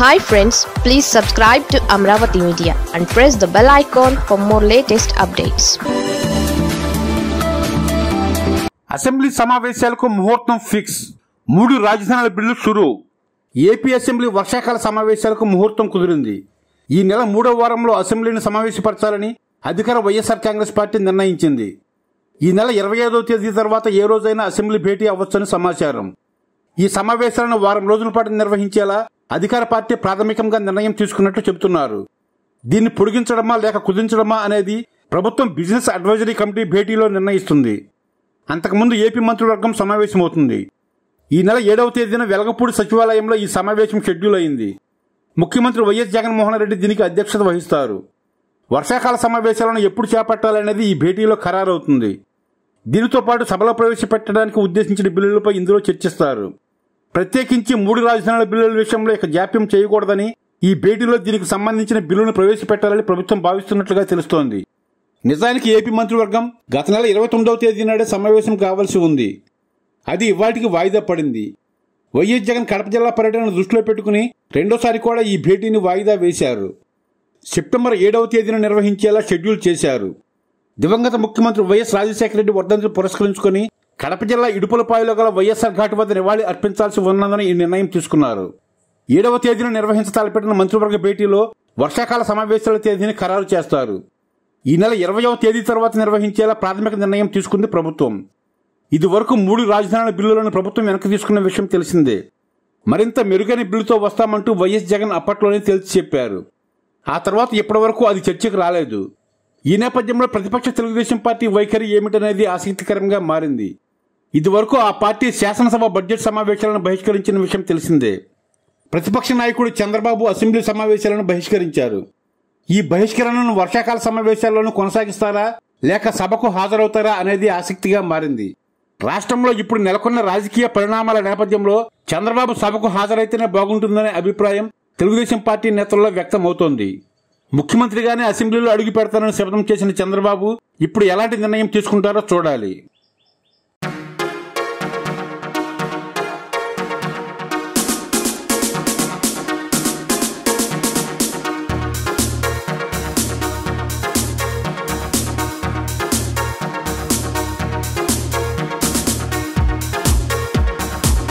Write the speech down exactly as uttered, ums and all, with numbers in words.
Hi friends, please subscribe to Amravati Media and press the bell icon for more latest updates. Assembly సమావేశాలకు ముహూర్తం fix. మూడు రాజధానుల bill షురూ. AP assembly వర్షాకాల సమావేశాలకు ముహూర్తం కుదిరింది. ఈ నెల మూడవ వారంలో అసెంబ్లీని సమావేశపరచాలని అధికార వైఎస్ఆర్ కాంగ్రెస్ పార్టీ నిర్ణయించింది. ఈ నెల ఇరవై ఐదవ తేదీ తర్వాత ఏ రోజైనా అసెంబ్లీ భేటీ అవ్వొచ్చని సమాచారం. ఈ సమావేశాలను వారం రోజుల పాటు నిర్వహించేలా అధికార పార్టీ ప్రాథమికంగా నిర్ణయం తీసుకున్నట్టు చెబుతున్నారు. దీన్ని పొడిగించడమా లేక కుదించడమా అనేది ప్రభుత్వం బిజినెస్ అడ్వైజరీ కమిటీ భేటీలో నిర్ణయిస్తుంది. అంతకుముందు ఏపీ మంత్రివర్గం సమావేశమవుతుంది. ఈ నెల ఏడవ తేదీన వెలగపూడి సచివాలయంలో ఈ సమావేశం షెడ్యూల్ అయింది. ముఖ్యమంత్రి వైఎస్ జగన్మోహన్ రెడ్డి దీనికి అధ్యక్షత వహిస్తారు. వర్షాకాల సమావేశాలను ఎప్పుడు చేపట్టాలనేది ఈ భేటీలో ఖరారవుతుంది. దీనితో పాటు సభలో ప్రవేశపెట్టడానికి ఉద్దేశించిన బిల్లులపై ఇందులో చర్చిస్తారు. ప్రత్యేకించి మూడు రాజధానుల బిల్లుల విషయంలో ఇక జాప్యం చేయకూడదని ఈ భేటీలో దీనికి సంబంధించిన బిల్లును ప్రవేశపెట్టాలని ప్రభుత్వం భావిస్తున్నట్లుగా తెలుస్తోంది. నిజానికి ఏపీ మంత్రివర్గం గత నెల ఇరవై తొమ్మిదవ తేదీ నాడే సమావేశం కావాల్సి ఉంది. అది ఇవాటికి వాయిదా పడింది. వైఎస్ జగన్ కడప జిల్లా పర్యటనను దృష్టిలో పెట్టుకుని రెండోసారి కూడా ఈ భేటీని వాయిదా వేశారు. సెప్టెంబర్ ఏడవ తేదీన నిర్వహించేలా షెడ్యూల్ చేశారు. దివంగత ముఖ్యమంత్రి వైఎస్ రాజశేఖర రెడ్డి వర్ధంతిని పురస్కరించుకుని కడప జిల్లా ఇడుపులపాయలో గల వైఎస్ఆర్ ఘాట్ వద్ద నివాళి అర్పించాల్సి ఉన్నదని ఈ నిర్ణయం తీసుకున్నారు. ఏడవ తేదీన నిర్వహించతలపెట్టిన మంత్రివర్గ భేటీలో వర్షాకాల సమావేశాల తేదీని ఖరారు చేస్తారు. ఈ నెల ఇరవైవ తేదీ తర్వాత నిర్వహించేలా ప్రాథమిక నిర్ణయం తీసుకుంది ప్రభుత్వం. ఇది వరకు మూడు రాజధానుల బిల్లులను ప్రభుత్వం వెనక్కి తీసుకున్న విషయం తెలిసిందే. మరింత మెరుగైన బిల్లుతో వస్తామంటూ వైఎస్ జగన్ అప్పట్లోనే తేల్చి చెప్పారు. ఆ తర్వాత ఇప్పటి వరకు అది చర్చకు రాలేదు. ఈ నేపథ్యంలో ప్రతిపక్ష తెలుగుదేశం పార్టీ వైఖరి ఏమిటనేది ఆసక్తికరంగా మారింది. ఇదివరకు ఆ పార్టీ శాసనసభ బడ్జెట్ సమావేశాలను బహిష్కరించిన విషయం తెలిసిందే. ప్రతిపక్ష నాయకుడు చంద్రబాబు అసెంబ్లీ సమావేశాలను బహిష్కరించారు. ఈ బహిష్కరణను వర్షాకాల సమావేశాల్లోనూ కొనసాగిస్తారా లేక సభకు హాజరవుతారా అనేది ఆసక్తిగా మారింది. రాష్ట్రంలో ఇప్పుడు నెలకొన్న రాజకీయ పరిణామాల నేపథ్యంలో చంద్రబాబు సభకు హాజరైతేనే బాగుంటుందనే అభిప్రాయం తెలుగుదేశం పార్టీ నేతల్లో వ్యక్తమవుతోంది. ముఖ్యమంత్రిగానే అసెంబ్లీలో అడుగు పెడతానని శపథం చేసిన చంద్రబాబు ఇప్పుడు ఎలాంటి నిర్ణయం తీసుకుంటారో చూడాలి.